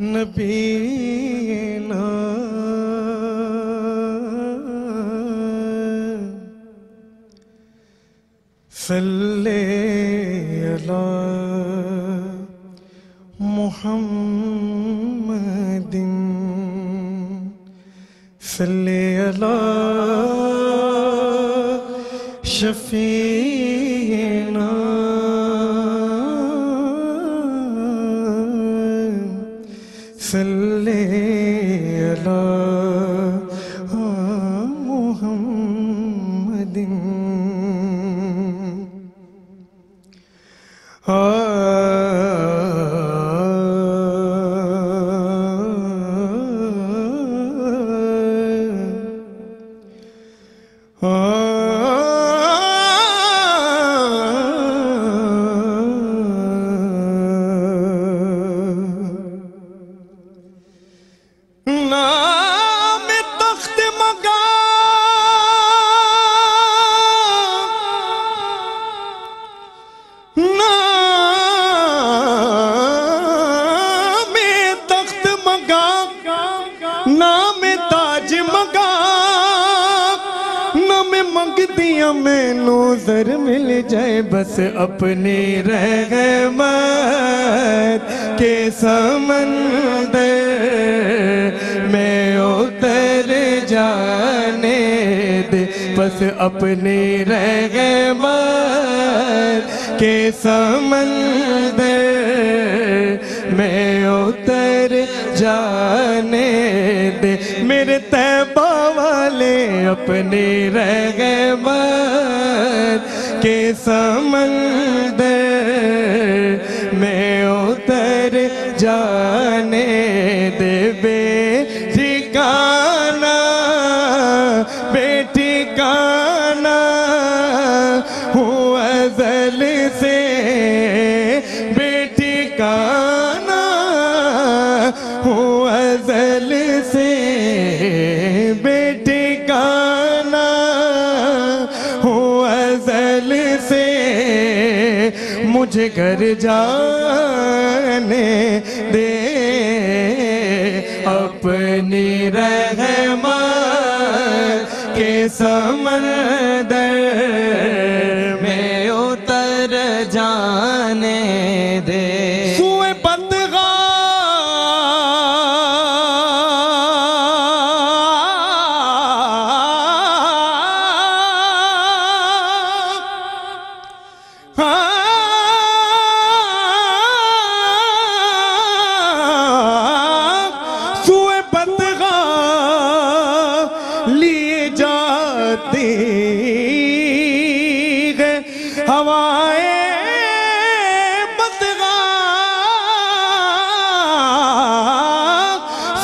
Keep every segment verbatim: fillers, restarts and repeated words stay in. नबीना सल्ले अला मुहम्मदिन सल्ले अला शफीना सल्ले अला मुहम्मदिन मंगदिया मैनू जर मिल जाए बस अपने रहमत के समंदर में उतर जाने दे बस अपने रहमत के समंदर में उतर जाने दे मेरे तैबा वाले अपने रहमत के समंदर में उतर जाने दे बेठिकाना बेठिकाना हूँ अज़ल से बेठिकाना हूँ अज़ल से बेठिकाना हूँ अज़ल से मुझे घर जाने दे अपनी रहमत के समंदर में उतर जाने दे हवाएं बदगा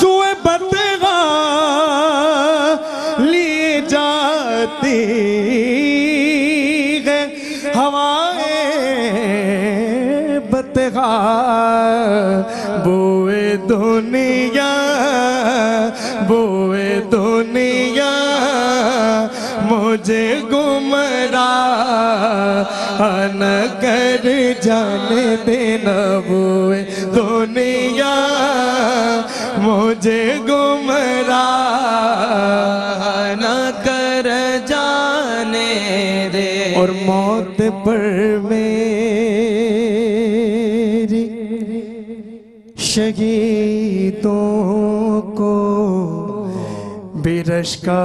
सुए बदगा लिए जाती है हवाएं बदगा बोए दुनिया बोए दुनिया मुझे गुमराह न कर जाने देना बुए दुनिया मुझे गुमराह न कर जाने दे और मौत पर मेरी शहीदों को बिरश का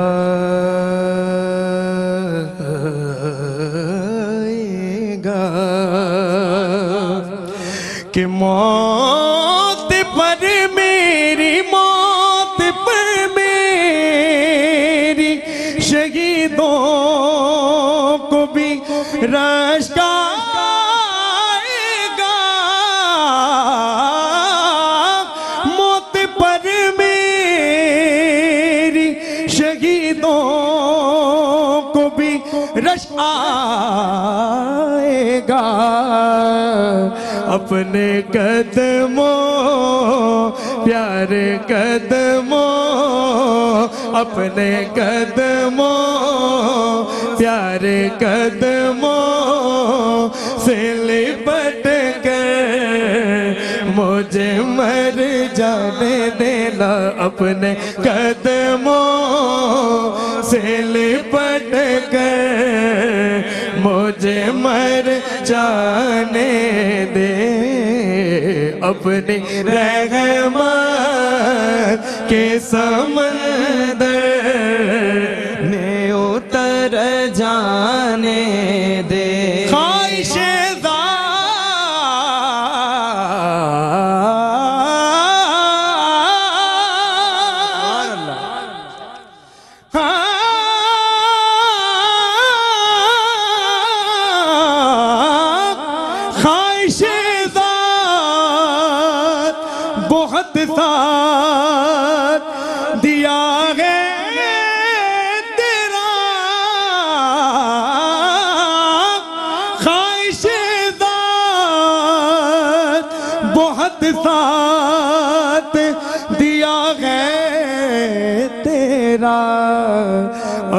कि मौत पर मेरी मौत पर मेरी शहीदों को भी रास्ता आएगा मौत पर मेरी शहीदों को भी रास्ता आएगा अपने कदमों प्यारे कदमों अपने कदमों प्यारे कदमों से लिपट कर मुझे मर जाने देना, अपने कदमों से लिपट कर मुझे मर जाने दे। अपने रहमत के समंदर जाने दे, ख्वाहिशेदार बहुत साथ दिया है साथ दिया है तेरा।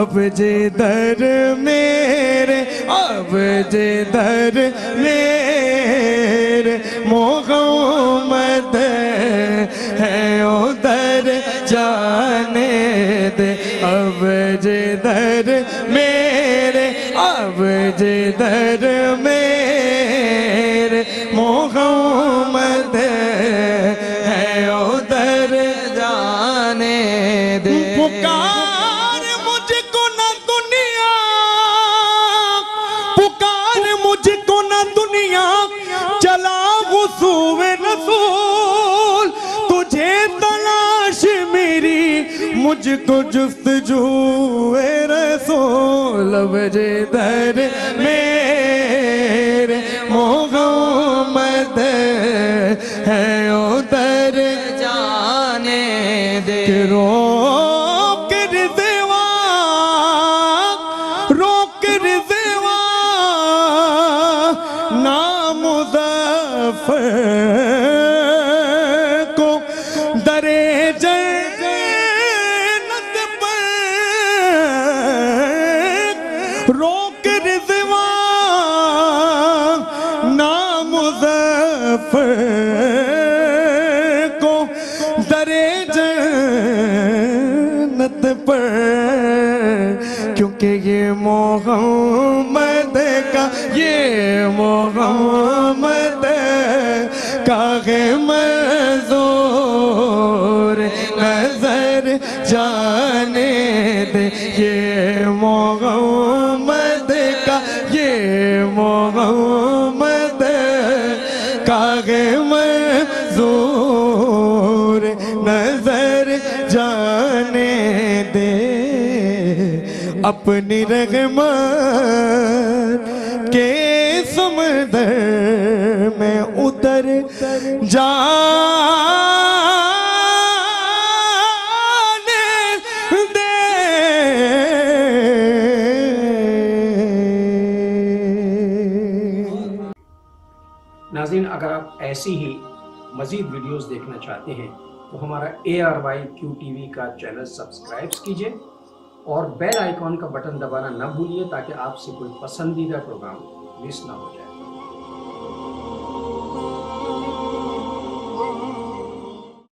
अब जे दर मेरे, अब जे दर मेरे मोहम्मद है उधर जाने दे। अब जे दर मेरे, अब जे दर मेरे मोहम्मद मुझको जुस्तजू ए रसूल। अब जे दर मेरे मोहम्मद है उधर जाने दे। रोक रिज़वा, रोक रिज़वा नाम मुज़फ़्फ़र को दरे को दरे जन्नत पर, क्योंकि ये मोहम्मद का, ये मोहम्मद का है मंज़ूर नजर जाने दे। ये मोहम्मद का, ये मोहम्मद मंज़ूर नजर जाने दे। अपनी रहमत के समंदर में उतर जा नाज़रीन, अगर आप ऐसी ही मज़ीद वीडियोस देखना चाहते हैं तो हमारा A R Y Q T V का चैनल सब्सक्राइब कीजिए और बेल आइकॉन का बटन दबाना न भूलिए ताकि आपसे कोई पसंदीदा प्रोग्राम मिस ना हो जाए।